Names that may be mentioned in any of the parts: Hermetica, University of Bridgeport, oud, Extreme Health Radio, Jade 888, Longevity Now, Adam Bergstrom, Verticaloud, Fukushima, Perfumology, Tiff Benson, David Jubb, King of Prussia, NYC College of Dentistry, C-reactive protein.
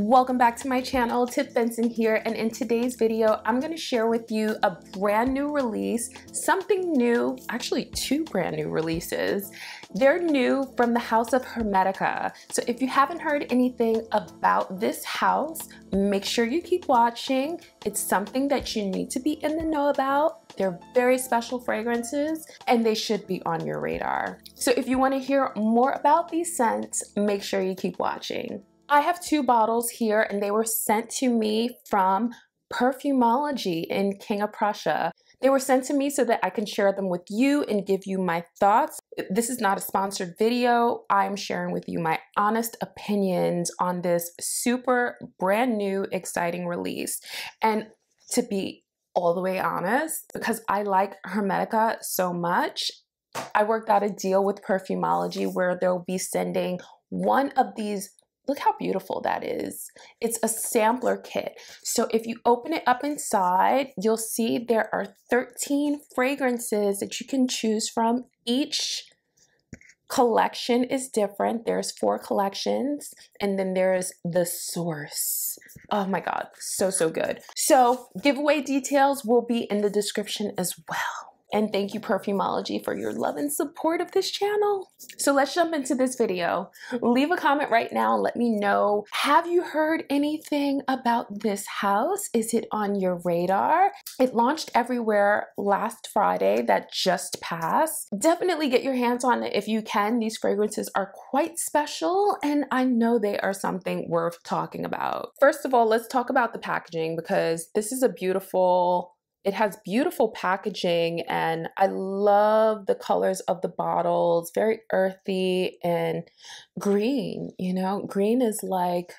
Welcome back to my channel, Tiff Benson here, and in today's video, I'm gonna share with you a brand new release, something new, actually two brand new releases. They're new from the house of Hermetica. So if you haven't heard anything about this house, make sure you keep watching. It's something that you need to be in the know about. They're very special fragrances and they should be on your radar. So if you wanna hear more about these scents, make sure you keep watching. I have two bottles here and they were sent to me from Perfumology in King of Prussia. They were sent to me so that I can share them with you and give you my thoughts. This is not a sponsored video. I'm sharing with you my honest opinions on this super brand new, exciting release. And to be all the way honest, because I like Hermetica so much, I worked out a deal with Perfumology where they'll be sending one of these. Look how beautiful that is. It's a sampler kit. So if you open it up inside, you'll see there are 13 fragrances that you can choose from. Each collection is different. There's 4 collections, and then there's the source. Oh my God, so good. So giveaway details will be in the description as well. And thank you, Perfumology, for your love and support of this channel. So let's jump into this video. Leave a comment right now and let me know, have you heard anything about this house? Is it on your radar? It launched everywhere last Friday that just passed. Definitely get your hands on it if you can. These fragrances are quite special and I know they are something worth talking about. First of all, let's talk about the packaging because this is a beautiful, it has beautiful packaging and I love the colors of the bottles, very earthy and green, you know? Green is like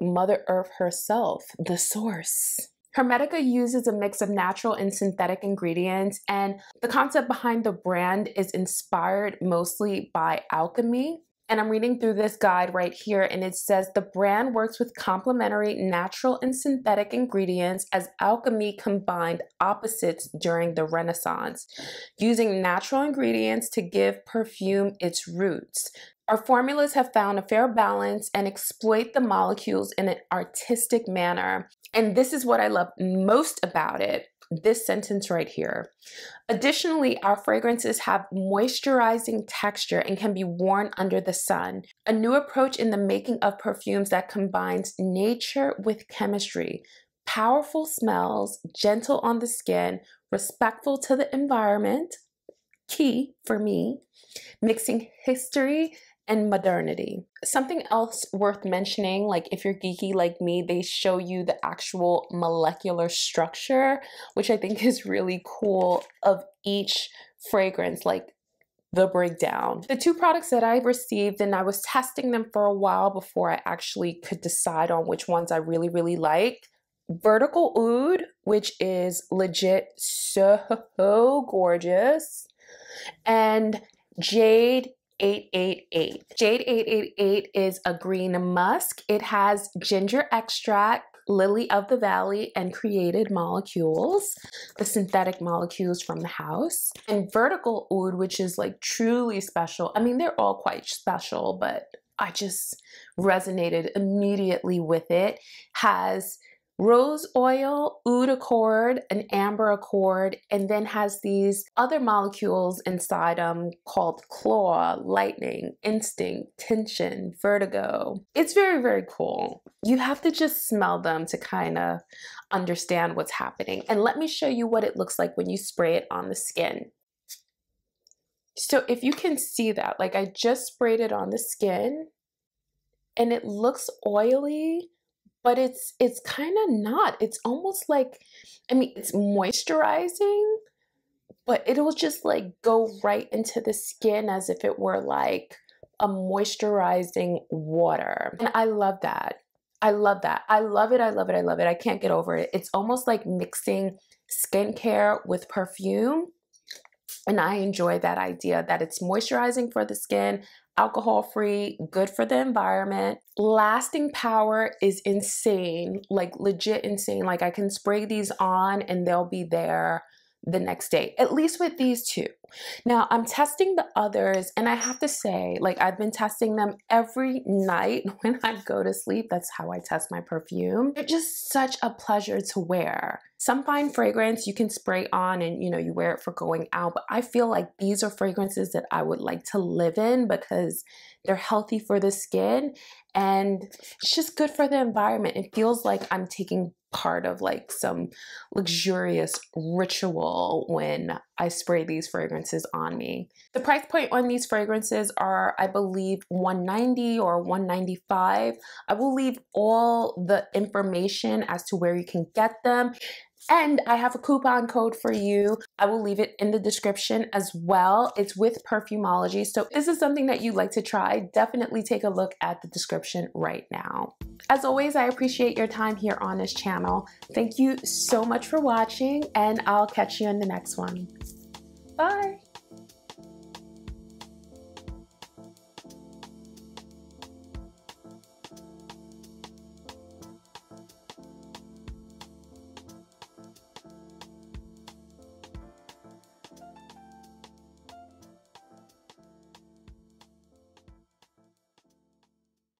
Mother Earth herself, the source. Hermetica uses a mix of natural and synthetic ingredients, and the concept behind the brand is inspired mostly by alchemy. And I'm reading through this guide right here, and it says the brand works with complementary natural and synthetic ingredients as alchemy combined opposites during the Renaissance, using natural ingredients to give perfume its roots. Our formulas have found a fair balance and exploit the molecules in an artistic manner. And this is what I love most about it. This sentence right here. Additionally, our fragrances have moisturizing texture and can be worn under the sun. A new approach in the making of perfumes that combines nature with chemistry. Powerful smells, gentle on the skin, respectful to the environment, key for me, mixing history and modernity. Something else worth mentioning, like if you're geeky like me, they show you the actual molecular structure, which I think is really cool, of each fragrance, like the breakdown. The two products that I received, and I was testing them for a while before I actually could decide on which ones I really like. Verticaloud, which is legit so gorgeous, and Jade 888. Jade 888 is a green musk. It has ginger extract, lily of the valley, and created molecules, the synthetic molecules from the house. And Verticaloud, which is like truly special. I mean, they're all quite special, but I just resonated immediately with it. Has rose oil, oud accord, an amber accord, and then has these other molecules inside them called claw, lightning, instinct, tension, vertigo. It's very cool. You have to just smell them to kind of understand what's happening. And let me show you what it looks like when you spray it on the skin. So if you can see that, like I just sprayed it on the skin and it looks oily, but it's kind of not. It's almost like, I mean, it's moisturizing, but it'll just like go right into the skin as if it were like a moisturizing water. And I love that. I love that. I love it. I love it. I love it. I can't get over it. It's almost like mixing skincare with perfume. And I enjoy that idea that it's moisturizing for the skin, alcohol-free, good for the environment. Lasting power is insane, like legit insane. Like I can spray these on and they'll be there the next day, at least with these two. Now I'm testing the others, and I have to say, like, I've been testing them every night when I go to sleep. That's how I test my perfume. They're just such a pleasure to wear. Some fine fragrance you can spray on and, you know, you wear it for going out, but I feel like these are fragrances that I would like to live in because they're healthy for the skin and it's just good for the environment. It feels like I'm taking part of like some luxurious ritual when I spray these fragrances on me. The price point on these fragrances are, I believe, $190 or $195. I will leave all the information as to where you can get them. And I have a coupon code for you. I will leave it in the description as well. It's with Perfumology. So if this is something that you'd like to try, definitely take a look at the description right now. As always, I appreciate your time here on this channel. Thank you so much for watching, and I'll catch you in the next one. Bye.